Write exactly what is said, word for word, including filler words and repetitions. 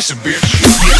Listen, bitch.